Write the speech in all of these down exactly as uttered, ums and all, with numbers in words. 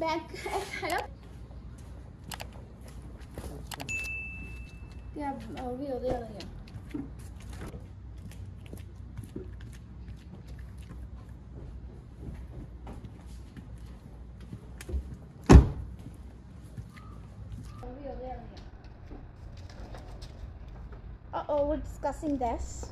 back. Hello. Yeah, I'll be over there. Uh oh, we're discussing this.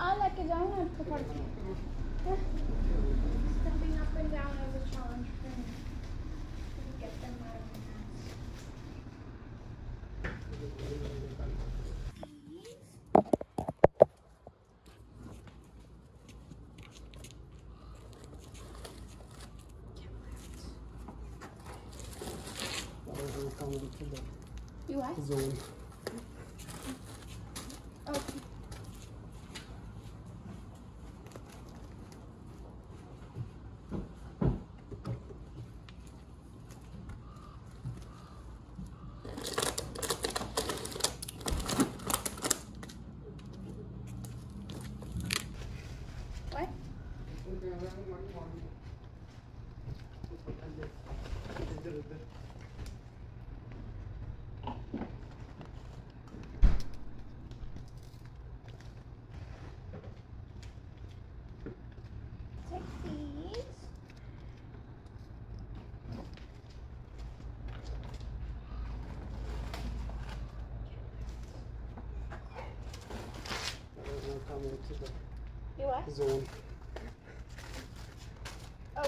I'll let you down and put on stepping up and down is a challenge for me. Get them out of my hands. You what? Zoe. Oh. What? You what? Zone. Oh.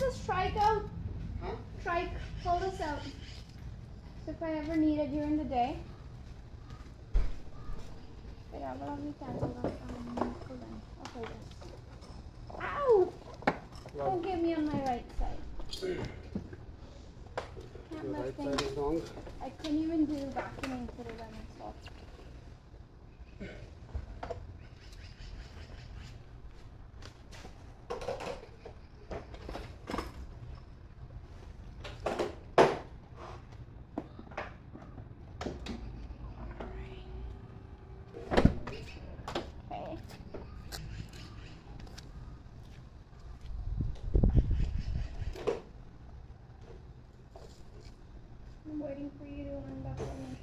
A strike out? Huh? Strike, hold us out. So if I ever need it during the day. But I will only cancel out. Um, hold on. I'll hold this. Ow! What? Don't get me on my right side. Can't lift things. Right I couldn't even do vacuuming today by myself. I'm waiting for you to unbox me.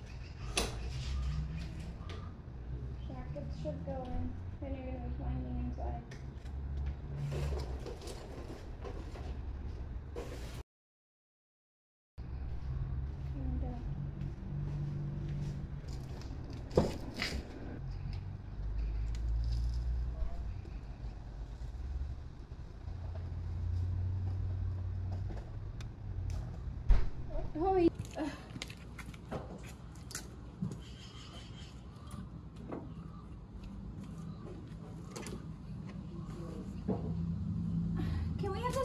Jackets should go in. Then you're going to be finding inside. And, uh, oh, yeah.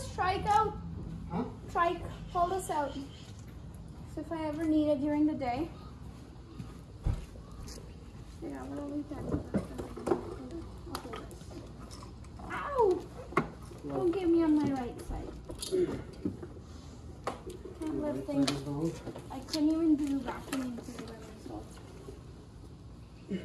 Strike out? Huh? Strike, hold us out. So if I ever need it during the day. Yeah, what will we do? Ow! Yeah. Don't get me on my right side. Can't lift things. I couldn't even do vacuuming today by myself. Yeah.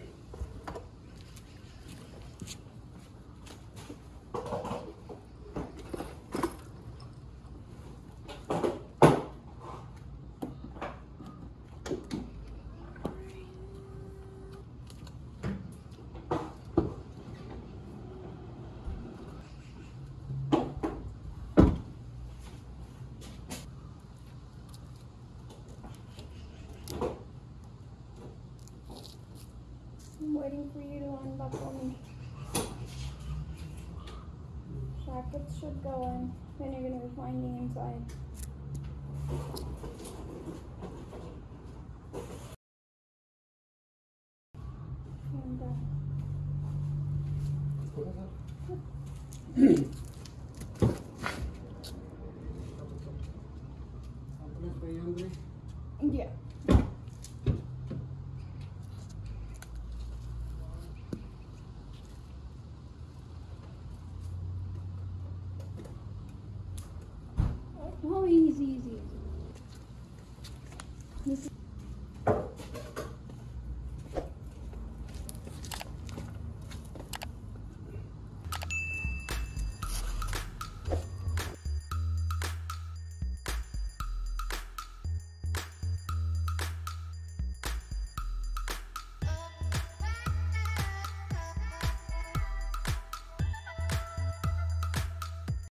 I'm waiting for you to unbuckle me. Jacket pockets should go in, then you're going to refine the inside. Yeah.